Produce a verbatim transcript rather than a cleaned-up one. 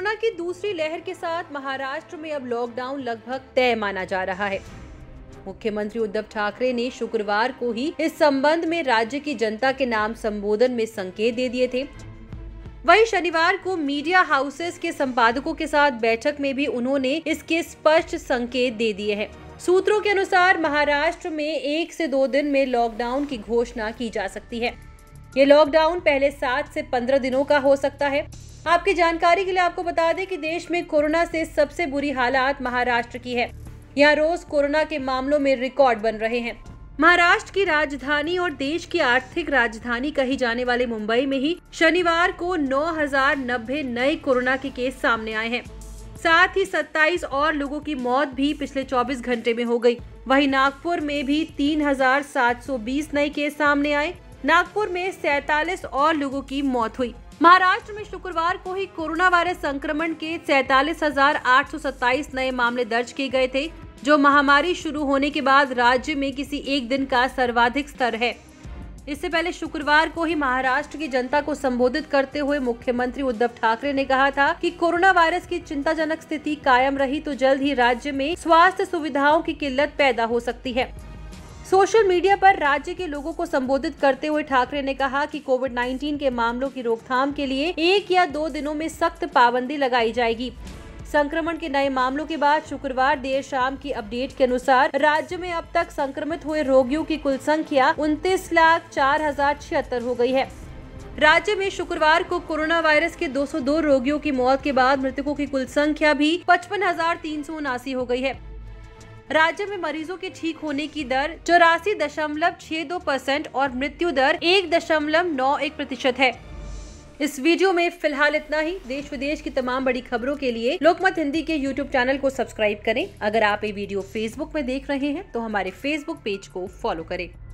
Corona की दूसरी लहर के साथ महाराष्ट्र में अब लॉकडाउन लगभग तय माना जा रहा है। मुख्यमंत्री उद्धव ठाकरे ने शुक्रवार को ही इस संबंध में राज्य की जनता के नाम संबोधन में संकेत दे दिए थे। वहीं शनिवार को मीडिया हाउसेस के संपादकों के साथ बैठक में भी उन्होंने इसके स्पष्ट संकेत दे दिए हैं। सूत्रों के अनुसार महाराष्ट्र में एक से दो दिन में लॉकडाउन की घोषणा की जा सकती है। ये लॉकडाउन पहले सात से पंद्रह दिनों का हो सकता है। आपकी जानकारी के लिए आपको बता दें कि देश में कोरोना से सबसे बुरी हालात महाराष्ट्र की है। यहाँ रोज कोरोना के मामलों में रिकॉर्ड बन रहे हैं। महाराष्ट्र की राजधानी और देश की आर्थिक राजधानी कही जाने वाले मुंबई में ही शनिवार को नौ हजार नब्बे नए कोरोना के केस सामने आए हैं। साथ ही सत्ताईस और लोगों की मौत भी पिछले चौबीस घंटे में हो गई। वहीं नागपुर में भी तीन हजार सात सौ बीस नए केस सामने आए। नागपुर में सैतालीस और लोगों की मौत हुई। महाराष्ट्र में शुक्रवार को ही कोरोना वायरस संक्रमण के सैतालीस हजार आठ सौ सत्ताईस नए मामले दर्ज किए गए थे, जो महामारी शुरू होने के बाद राज्य में किसी एक दिन का सर्वाधिक स्तर है। इससे पहले शुक्रवार को ही महाराष्ट्र की जनता को संबोधित करते हुए मुख्यमंत्री उद्धव ठाकरे ने कहा था कि कोरोना वायरस की चिंताजनक स्थिति कायम रही तो जल्द ही राज्य में स्वास्थ्य सुविधाओं की किल्लत पैदा हो सकती है। सोशल मीडिया पर राज्य के लोगों को संबोधित करते हुए ठाकरे ने कहा कि कोविड उन्नीस के मामलों की रोकथाम के लिए एक या दो दिनों में सख्त पाबंदी लगाई जाएगी। संक्रमण के नए मामलों के बाद शुक्रवार देर शाम की अपडेट के अनुसार राज्य में अब तक संक्रमित हुए रोगियों की कुल संख्या उनतीस लाख चार हजार छिहत्तर हो गई है। राज्य में शुक्रवार को कोरोना वायरस के दो सौ दो रोगियों की मौत के बाद मृतकों की कुल संख्या भी पचपन हजार तीन सौ उनासी हो गई है। राज्य में मरीजों के ठीक होने की दर चौरासी दशमलव छह दो परसेंट और मृत्यु दर एक दशमलव नौ एक प्रतिशत है। इस वीडियो में फिलहाल इतना ही। देश विदेश की तमाम बड़ी खबरों के लिए लोकमत हिंदी के यूट्यूब चैनल को सब्सक्राइब करें। अगर आप ये वीडियो फेसबुक में देख रहे हैं तो हमारे फेसबुक पेज को फॉलो करें।